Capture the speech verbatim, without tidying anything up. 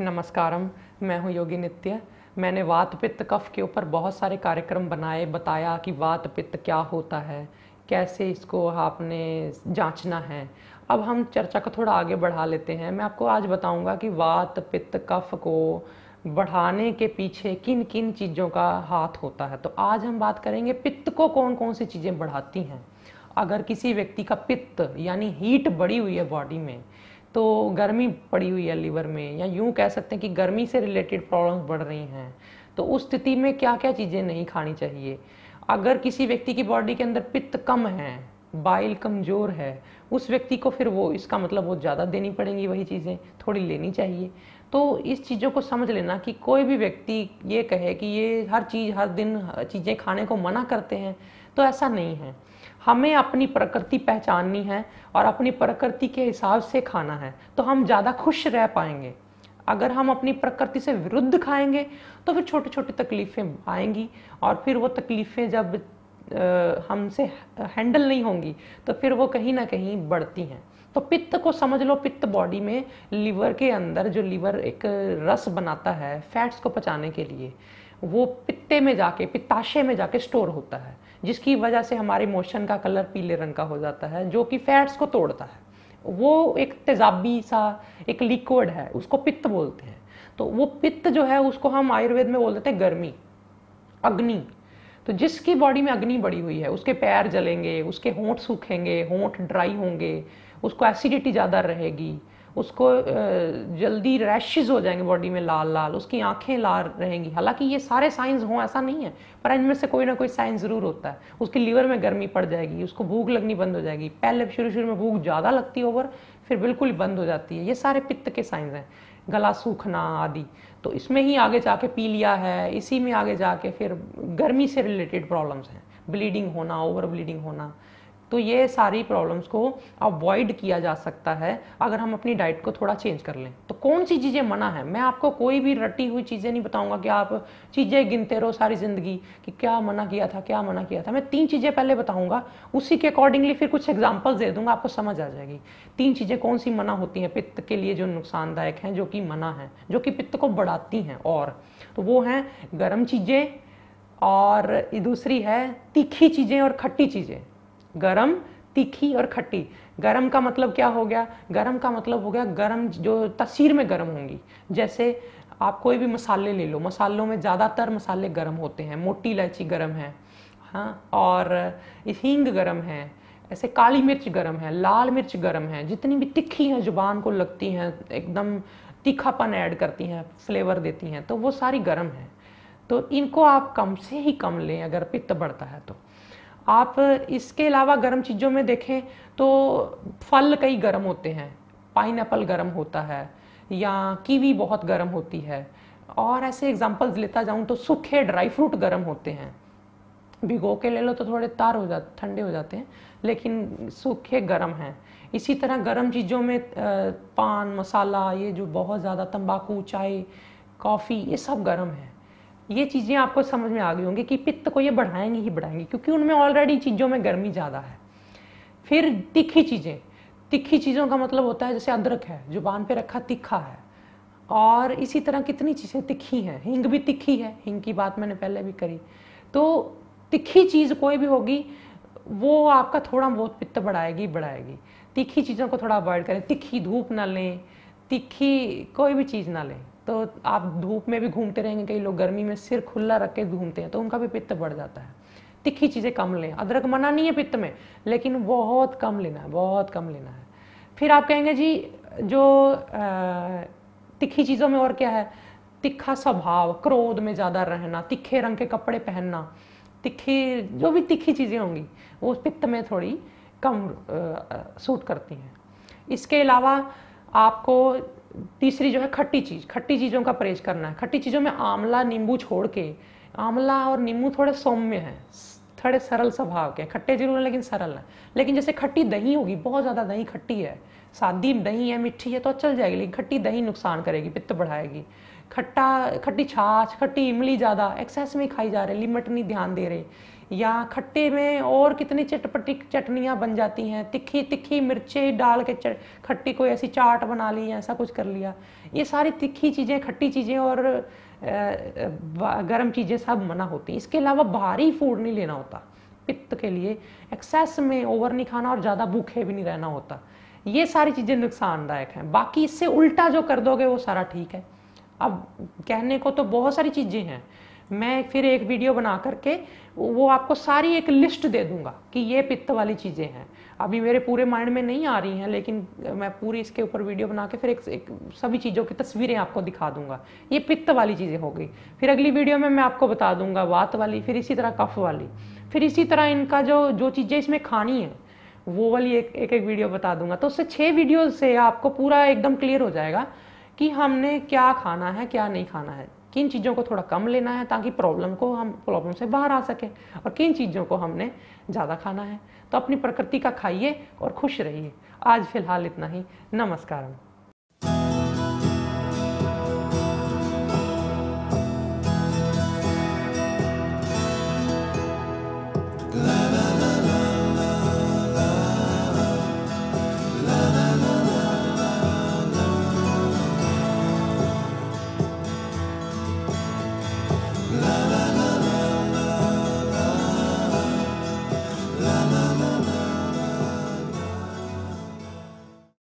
नमस्कारम, मैं हूं योगी नित्या। मैंने वात पित्त कफ के ऊपर बहुत सारे कार्यक्रम बनाए, बताया कि वात पित्त क्या होता है, कैसे इसको आपने जांचना है। अब हम चर्चा को थोड़ा आगे बढ़ा लेते हैं। मैं आपको आज बताऊंगा कि वात पित्त कफ को बढ़ाने के पीछे किन किन चीज़ों का हाथ होता है। तो आज हम बात करेंगे पित्त को कौन कौन सी चीज़ें बढ़ाती हैं। अगर किसी व्यक्ति का पित्त यानी हीट बढ़ी हुई है बॉडी में, तो गर्मी पड़ी हुई है लीवर में, या यूँ कह सकते हैं कि गर्मी से रिलेटेड प्रॉब्लम्स बढ़ रही हैं, तो उस स्थिति में क्या क्या चीज़ें नहीं खानी चाहिए। अगर किसी व्यक्ति की बॉडी के अंदर पित्त कम है, बाइल कमज़ोर है, उस व्यक्ति को फिर वो इसका मतलब वो ज़्यादा देनी पड़ेंगी, वही चीज़ें थोड़ी लेनी चाहिए। तो इस चीज़ों को समझ लेना कि कोई भी व्यक्ति ये कहे कि ये हर चीज़ हर दिन चीज़ें खाने को मना करते हैं, तो ऐसा नहीं है। हमें अपनी प्रकृति पहचाननी है और अपनी प्रकृति के हिसाब से खाना है, तो हम ज़्यादा खुश रह पाएंगे। अगर हम अपनी प्रकृति से विरुद्ध खाएंगे तो फिर छोटी छोटी तकलीफ़ें आएंगी, और फिर वो तकलीफ़ें जब हमसे हैंडल नहीं होंगी तो फिर वो कहीं ना कहीं बढ़ती हैं। तो पित्त को समझ लो, पित्त बॉडी में लीवर के अंदर, जो लीवर एक रस बनाता है फैट्स को पचाने के लिए, वो पित्ते में जाके, पित्ताशय में जाके स्टोर होता है, जिसकी वजह से हमारे मोशन का कलर पीले रंग का हो जाता है, जो कि फैट्स को तोड़ता है। वो एक तेजाबी सा एक लिक्विड है, उसको पित्त बोलते हैं। तो वो पित्त जो है उसको हम आयुर्वेद में बोल देते हैं गर्मी, अग्नि। तो जिसकी बॉडी में अग्नि बढ़ी हुई है उसके पैर जलेंगे, उसके होंठ सूखेंगे, होंठ ड्राई होंगे, उसको एसिडिटी ज़्यादा रहेगी, उसको जल्दी रैशेज हो जाएंगे बॉडी में, लाल लाल, उसकी आंखें लाल रहेंगी। हालांकि ये सारे साइंस हों ऐसा नहीं है, पर इनमें से कोई ना कोई साइंस ज़रूर होता है। उसके लीवर में गर्मी पड़ जाएगी, उसको भूख लगनी बंद हो जाएगी। पहले शुरू शुरू में भूख ज़्यादा लगती है ओवर, फिर बिल्कुल बंद हो जाती है। ये सारे पित्त के साइंस हैं। गला सूखना आदि, तो इसमें ही आगे जाके पीलिया है, इसी में आगे जाके फिर गर्मी से रिलेटेड प्रॉब्लम्स हैं, ब्लीडिंग होना, ओवर ब्लीडिंग होना। तो ये सारी प्रॉब्लम्स को अवॉइड किया जा सकता है अगर हम अपनी डाइट को थोड़ा चेंज कर लें। तो कौन सी चीज़ें मना है, मैं आपको कोई भी रटी हुई चीज़ें नहीं बताऊंगा कि आप चीज़ें गिनते रहो सारी ज़िंदगी कि क्या मना किया था, क्या मना किया था। मैं तीन चीज़ें पहले बताऊंगा, उसी के अकॉर्डिंगली फिर कुछ एग्जाम्पल्स दे दूँगा, आपको समझ आ जाएगी। तीन चीज़ें कौन सी मना होती हैं पित्त के लिए, जो नुकसानदायक हैं, जो कि मना है, जो कि पित्त को बढ़ाती हैं, और तो वो हैं गर्म चीज़ें, और दूसरी है तीखी चीज़ें और खट्टी चीज़ें। गरम, तीखी और खट्टी। गरम का मतलब क्या हो गया, गरम का मतलब हो गया गरम जो तसीर में गरम होंगी। जैसे आप कोई भी मसाले ले लो, मसालों में ज़्यादातर मसाले गरम होते हैं। मोटी इलायची गरम है, हाँ, और हींग गरम है, ऐसे काली मिर्च गरम है, लाल मिर्च गरम है, जितनी भी तिखी हैं जुबान को लगती हैं, एकदम तीखापन ऐड करती हैं, फ्लेवर देती हैं, तो वो सारी गरम हैं। तो इनको आप कम से ही कम लें अगर पित्त बढ़ता है तो। आप इसके अलावा गर्म चीज़ों में देखें तो फल कई गर्म होते हैं, पाइनएप्पल गर्म होता है, या कीवी बहुत गर्म होती है, और ऐसे एग्जांपल्स लेता जाऊं तो सूखे ड्राई फ्रूट गर्म होते हैं। भिगो के ले लो तो थोड़े तार हो जाते, ठंडे हो जाते हैं, लेकिन सूखे गर्म हैं। इसी तरह गर्म चीज़ों में पान, मसाला, ये जो बहुत ज़्यादा, तंबाकू, चाय, कॉफ़ी, ये सब गर्म हैं। ये चीज़ें आपको समझ में आ गई होंगी कि पित्त को ये बढ़ाएंगी ही बढ़ाएंगी, क्योंकि उनमें ऑलरेडी चीज़ों में गर्मी ज़्यादा है। फिर तीखी चीज़ें, तीखी चीज़ों का मतलब होता है जैसे अदरक है, जुबान पे रखा तीखा है, और इसी तरह कितनी चीज़ें तीखी हैं। हींग भी तीखी है, हींग की बात मैंने पहले भी करी। तो तीखी चीज़ कोई भी होगी वो आपका थोड़ा बहुत पित्त बढ़ाएगी बढ़ाएगी। तीखी चीज़ों को थोड़ा अवॉइड करें, तीखी धूप ना लें, तीखी कोई भी चीज़ ना लें। तो आप धूप में भी घूमते रहेंगे, कई लोग गर्मी में सिर खुला रख के घूमते हैं, तो उनका भी पित्त बढ़ जाता है। तीखी चीज़ें कम लें, अदरक मना नहीं है पित्त में, लेकिन बहुत कम लेना है, बहुत कम लेना है। फिर आप कहेंगे जी जो तीखी चीज़ों में और क्या है, तीखा स्वभाव, क्रोध में ज़्यादा रहना, तीखे रंग के कपड़े पहनना, तीखी जो भी तीखी चीज़ें होंगी वो पित्त में थोड़ी कम सूट करती हैं। इसके अलावा आपको तीसरी जो है खट्टी चीज़, खट्टी चीज़ों का परहेज करना है। खट्टी चीज़ों में आंवला, नींबू छोड़ के, आंवला और नींबू थोड़े सौम्य हैं, थोड़े सरल स्वभाव के, खट्टे जरूर हैं लेकिन सरल हैं। लेकिन जैसे खट्टी दही होगी, बहुत ज़्यादा दही खट्टी है, सादी दही है, मिट्टी है तो चल जाएगी, लेकिन खट्टी दही नुकसान करेगी, पित्त बढ़ाएगी। खट्टा, खट्टी छाछ, खट्टी इमली ज़्यादा एक्सेस में खाई जा रही, लिमिट नहीं ध्यान दे रहे, या खट्टे में और कितनी चटपटी चटनियाँ बन जाती हैं, तिखी तिखी मिर्चें डाल के खट्टी कोई ऐसी चाट बना ली या ऐसा कुछ कर लिया, ये सारी तीखी चीज़ें, खट्टी चीज़ें और गर्म चीज़ें सब मना होती हैं। इसके अलावा भारी फूड नहीं लेना होता पित्त के लिए, एक्सेस में ओवर नहीं खाना और ज़्यादा भूखे भी नहीं रहना होता। ये सारी चीज़ें नुकसानदायक हैं। बाकी इससे उल्टा जो कर दोगे वो सारा ठीक है। अब कहने को तो बहुत सारी चीज़ें हैं, मैं फिर एक वीडियो बना करके वो आपको सारी एक लिस्ट दे दूंगा कि ये पित्त वाली चीज़ें हैं। अभी मेरे पूरे माइंड में नहीं आ रही हैं, लेकिन मैं पूरी इसके ऊपर वीडियो बना के फिर एक, एक सभी चीज़ों की तस्वीरें आपको दिखा दूंगा। ये पित्त वाली चीज़ें हो गई। फिर अगली वीडियो में मैं आपको बता दूंगा वात वाली, फिर इसी तरह कफ वाली, फिर इसी तरह इनका जो जो चीज़ें इसमें खानी है वो वाली एक एक, एक वीडियो बता दूंगा। तो उससे छः वीडियो से आपको पूरा एकदम क्लियर हो जाएगा कि हमने क्या खाना है, क्या नहीं खाना है, किन चीज़ों को थोड़ा कम लेना है ताकि प्रॉब्लम को हम प्रॉब्लम से बाहर आ सकें, और किन चीज़ों को हमने ज़्यादा खाना है। तो अपनी प्रकृति का खाइए और खुश रहिए। आज फिलहाल इतना ही। नमस्कार। Love